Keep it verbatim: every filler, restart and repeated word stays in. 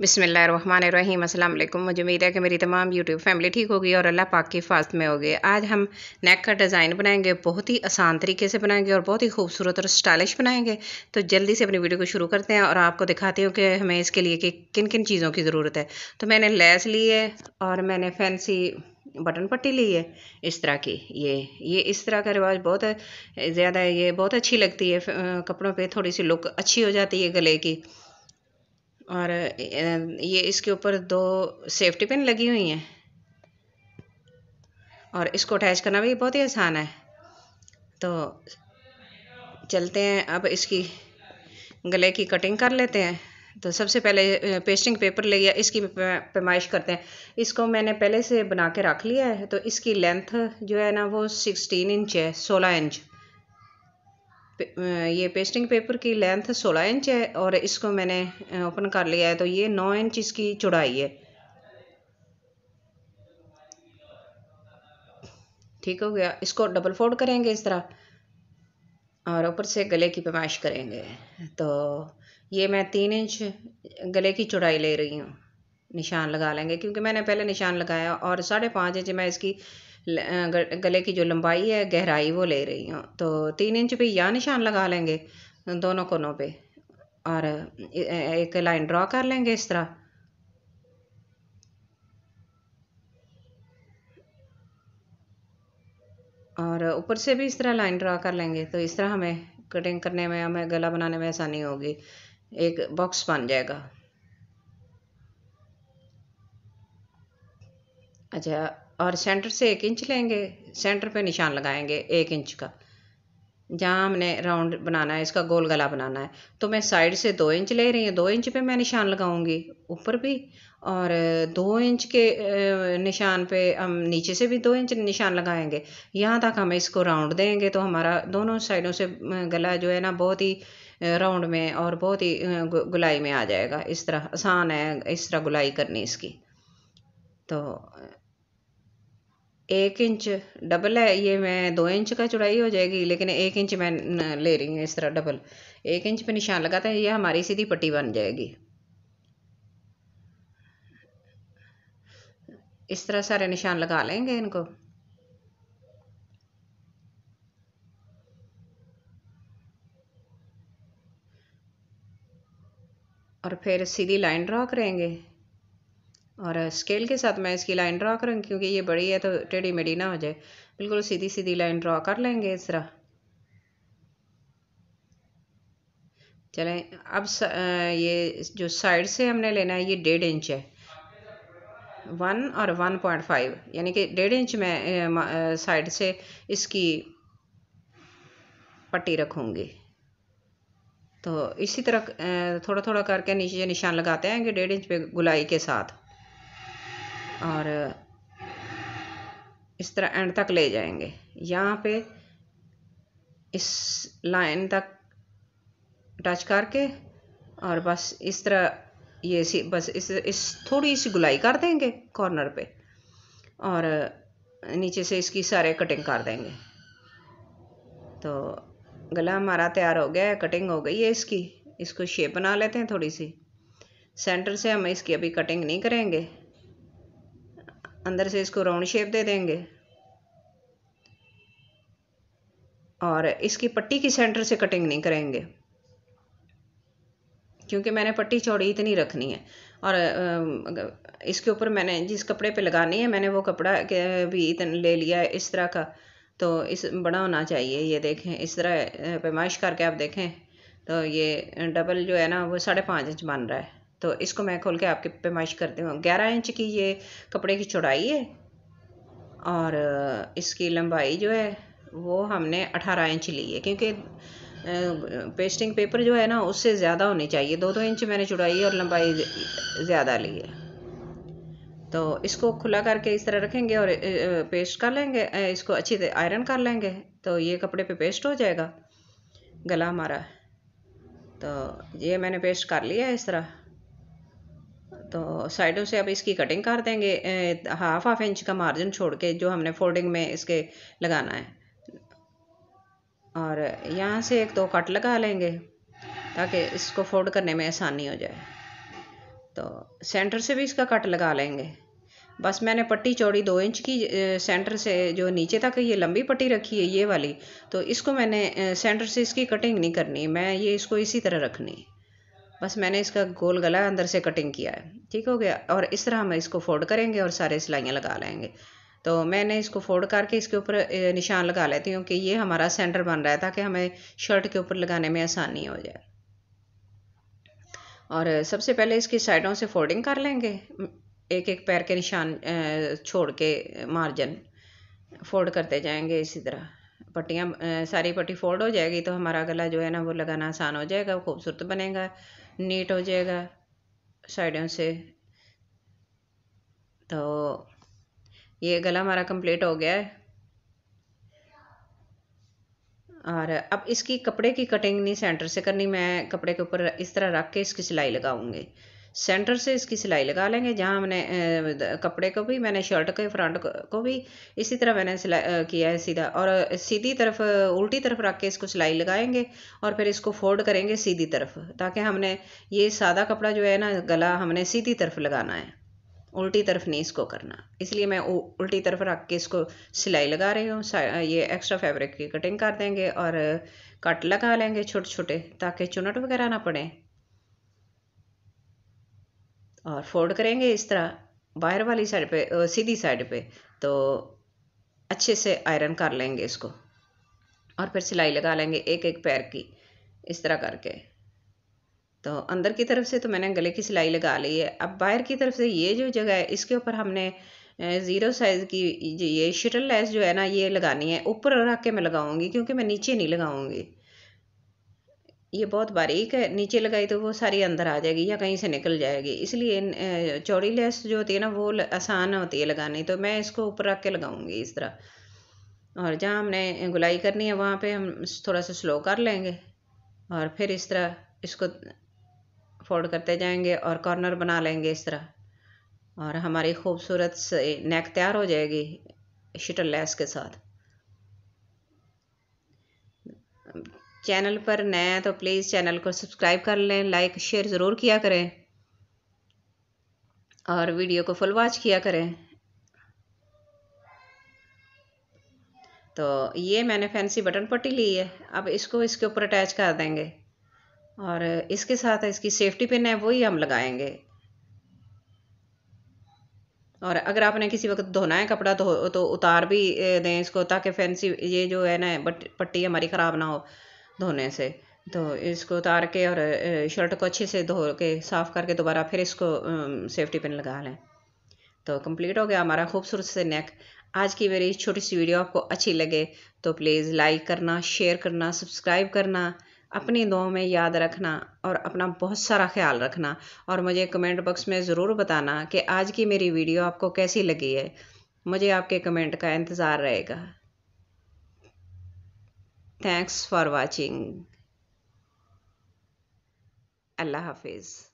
बिस्मिल्लाहिर्रहमानिर्रहीम। अस्सलाम वालेकुम। मुझे उम्मीद है कि मेरी तमाम यूट्यूब फैमिली ठीक होगी और अल्लाह पाक की हिफाजत में होगी। आज हम नेक का डिज़ाइन बनाएंगे, बहुत ही आसान तरीके से बनाएंगे और बहुत ही खूबसूरत और स्टाइलिश बनाएंगे। तो जल्दी से अपनी वीडियो को शुरू करते हैं और आपको दिखाती हूँ कि हमें इसके लिए कि किन किन चीज़ों की ज़रूरत है। तो मैंने लेस ली है और मैंने फैंसी बटन पट्टी ली है इस तरह की। ये ये इस तरह का रिवाज बहुत ज़्यादा है, ये बहुत अच्छी लगती है कपड़ों पे, थोड़ी सी लुक अच्छी हो जाती है गले की। और ये इसके ऊपर दो सेफ्टी पिन लगी हुई हैं और इसको अटैच करना भी बहुत ही आसान है। तो चलते हैं, अब इसकी गले की कटिंग कर लेते हैं। तो सबसे पहले पेस्टिंग पेपर ले गया, इसकी पैमाइश करते हैं। इसको मैंने पहले से बना के रख लिया है। तो इसकी लेंथ जो है ना वो सिक्सटीन इंच है, सोलह इंच पे, ये पेस्टिंग पेपर की लेंथ सोलह इंच है और इसको मैंने ओपन कर लिया है। तो ये नौ इंच इसकी चौड़ाई है। ठीक हो गया। इसको डबल फोल्ड करेंगे इस तरह और ऊपर से गले की पैमाइश करेंगे। तो ये मैं तीन इंच गले की चौड़ाई ले रही हूँ, निशान लगा लेंगे क्योंकि मैंने पहले निशान लगाया। और साढ़े पाँच इंच मैं इसकी गले की जो लंबाई है, गहराई, वो ले रही हूँ। तो तीन इंच पे यहाँ निशान लगा लेंगे दोनों कोनों पे और एक लाइन ड्रॉ कर लेंगे इस तरह। और ऊपर से भी इस तरह लाइन ड्रा कर लेंगे। तो इस तरह हमें कटिंग करने में, हमें गला बनाने में आसानी होगी, एक बॉक्स बन जाएगा। अच्छा, और सेंटर से एक इंच लेंगे, सेंटर पे निशान लगाएंगे एक इंच का, जहाँ हमने राउंड बनाना है, इसका गोल गला बनाना है। तो मैं साइड से दो इंच ले रही हूँ, दो इंच पे मैं निशान लगाऊंगी ऊपर भी और दो इंच के निशान पे हम नीचे से भी दो इंच निशान लगाएंगे। यहाँ तक हम इसको राउंड देंगे तो हमारा दोनों साइडों से गला जो है ना बहुत ही राउंड में और बहुत ही गुलाई में आ जाएगा। इस तरह आसान है इस तरह गुलाई करनी इसकी। तो एक इंच डबल है, ये मैं दो इंच का चौड़ाई हो जाएगी लेकिन एक इंच मैं ले रही हूँ इस तरह डबल। एक इंच पे निशान लगाते हैं, ये हमारी सीधी पट्टी बन जाएगी। इस तरह सारे निशान लगा लेंगे इनको। और फिर सीधी लाइन ड्रा करेंगे और स्केल के साथ मैं इसकी लाइन ड्रा करूँगी क्योंकि ये बड़ी है तो टेढ़ी मेढ़ी ना हो जाए। बिल्कुल सीधी सीधी लाइन ड्रा कर लेंगे इस तरह। चलें, अब ये जो साइड से हमने लेना है ये डेढ़ इंच है, वन और वन पॉइंट फाइव यानी कि डेढ़ इंच में साइड से इसकी पट्टी रखूँगी। तो इसी तरह थोड़ा थोड़ा करके नीचे निशान लगाते हैं कि डेढ़ इंच पे गुलाई के साथ, और इस तरह एंड तक ले जाएंगे। यहाँ पे इस लाइन तक टच करके और बस इस तरह ये सी बस इस इस थोड़ी सी गुलाई कर देंगे कॉर्नर पे और नीचे से इसकी सारे कटिंग कर देंगे। तो गला हमारा तैयार हो गया है, कटिंग हो गई है इसकी। इसको शेप बना लेते हैं थोड़ी सी। सेंटर से हम इसकी अभी कटिंग नहीं करेंगे, अंदर से इसको राउंड शेप दे देंगे और इसकी पट्टी की सेंटर से कटिंग नहीं करेंगे क्योंकि मैंने पट्टी चौड़ी इतनी रखनी है। और इसके ऊपर मैंने जिस कपड़े पे लगानी है, मैंने वो कपड़ा भी इतना ले लिया है इस तरह का। तो इस बड़ा होना चाहिए, ये देखें इस तरह पैमाइश करके आप देखें। तो ये डबल जो है ना वो साढ़े पाँच इंच बन रहा है। तो इसको मैं खोल के आपके पैमाइश करती हूँ। ग्यारह इंच की ये कपड़े की चौड़ाई है और इसकी लंबाई जो है वो हमने अठारह इंच ली है क्योंकि पेस्टिंग पेपर जो है ना उससे ज़्यादा होनी चाहिए। दो दो इंच मैंने चौड़ाई और लंबाई ज़्यादा ली है। तो इसको खुला करके इस तरह रखेंगे और पेस्ट कर लेंगे, इसको अच्छी तरह आयरन कर लेंगे। तो ये कपड़े पे पेस्ट हो जाएगा गला हमारा। तो ये मैंने पेस्ट कर लिया है इस तरह। तो साइडों से अब इसकी कटिंग कर देंगे, हाफ हाफ इंच का मार्जिन छोड़ के जो हमने फोल्डिंग में इसके लगाना है। और यहाँ से एक दो कट लगा लेंगे ताकि इसको फोल्ड करने में आसानी हो जाए। तो सेंटर से भी इसका कट लगा लेंगे। बस मैंने पट्टी चौड़ी दो इंच की सेंटर से जो नीचे तक ये लंबी पट्टी रखी है ये वाली, तो इसको मैंने सेंटर से इसकी कटिंग नहीं करनी, मैं ये इसको इसी तरह रखनी। बस मैंने इसका गोल गला अंदर से कटिंग किया है, ठीक हो गया। और इस तरह हम इसको फोल्ड करेंगे और सारे सिलाइयाँ लगा लेंगे। तो मैंने इसको फोल्ड करके इसके ऊपर निशान लगा लेती हूँ कि ये हमारा सेंटर बन रहा है, ताकि हमें शर्ट के ऊपर लगाने में आसानी हो जाए। और सबसे पहले इसकी साइडों से फोल्डिंग कर लेंगे, एक एक पैर के निशान छोड़ के मार्जिन फोल्ड करते जाएंगे। इसी तरह पट्टियाँ सारी पट्टी फोल्ड हो जाएगी तो हमारा गला जो है ना वो लगाना आसान हो जाएगा, खूबसूरत बनेगा, नीट हो जाएगा साइडों से। तो ये गला हमारा कंप्लीट हो गया है। और अब इसकी कपड़े की कटिंग नहीं सेंटर से करनी, मैं कपड़े के ऊपर इस तरह रख के इसकी सिलाई लगाऊंगी। सेंटर से इसकी सिलाई लगा लेंगे, जहां हमने कपड़े को भी, मैंने शर्ट के फ्रंट को भी इसी तरह मैंने सिलाई किया है सीधा। और सीधी तरफ उल्टी तरफ रख के इसको सिलाई लगाएंगे और फिर इसको फोल्ड करेंगे सीधी तरफ, ताकि हमने ये सादा कपड़ा जो है ना गला हमने सीधी तरफ लगाना है, उल्टी तरफ नहीं इसको करना। इसलिए मैं उल्टी तरफ रख के इसको सिलाई लगा रही हूँ। ये एक्स्ट्रा फैब्रिक की कटिंग कर देंगे और कट लगा लेंगे छोटे छोटे, ताकि चुनट वगैरह ना पड़े। और फोल्ड करेंगे इस तरह बाहर वाली साइड पे, सीधी साइड पे, तो अच्छे से आयरन कर लेंगे इसको और फिर सिलाई लगा लेंगे एक एक पैर की इस तरह करके। तो अंदर की तरफ से तो मैंने गले की सिलाई लगा ली है। अब बाहर की तरफ से ये जो जगह है इसके ऊपर हमने ज़ीरो साइज़ की ये शटल लेस जो है ना ये लगानी है। ऊपर रख के मैं लगाऊंगी क्योंकि मैं नीचे नहीं लगाऊंगी, ये बहुत बारीक है, नीचे लगाई तो वो सारी अंदर आ जाएगी या कहीं से निकल जाएगी। इसलिए चौड़ी लेस जो होती है ना वो आसान होती है लगानी, तो मैं इसको ऊपर रख के लगाऊंगी इस तरह। और जहाँ हमने गुलाई करनी है वहाँ पे हम थोड़ा सा स्लो कर लेंगे और फिर इस तरह इसको फोल्ड करते जाएंगे और कॉर्नर बना लेंगे इस तरह, और हमारी खूबसूरत नेक तैयार हो जाएगी शटल लेस के साथ। चैनल पर नए हैं तो प्लीज़ चैनल को सब्सक्राइब कर लें, लाइक शेयर ज़रूर किया करें और वीडियो को फुल वॉच किया करें। तो ये मैंने फैंसी बटन पट्टी ली है, अब इसको इसके ऊपर अटैच कर देंगे और इसके साथ इसकी सेफ्टी पिन है वही हम लगाएंगे। और अगर आपने किसी वक्त धोना है कपड़ा तो, तो उतार भी दें इसको, ताकि फैंसी ये जो है ना बट पट्टी हमारी ख़राब ना हो धोने से। तो इसको उतार के और शर्ट को अच्छे से धो के साफ़ करके दोबारा फिर इसको सेफ्टी पिन लगा लें। तो कंप्लीट हो गया हमारा खूबसूरत से नेक। आज की मेरी छोटी सी वीडियो आपको अच्छी लगे तो प्लीज़ लाइक करना, शेयर करना, सब्सक्राइब करना, अपनी दुआओं में याद रखना और अपना बहुत सारा ख्याल रखना। और मुझे कमेंट बॉक्स में ज़रूर बताना कि आज की मेरी वीडियो आपको कैसी लगी है, मुझे आपके कमेंट का इंतज़ार रहेगा। Thanks for watching. अल्लाह हाफिज़।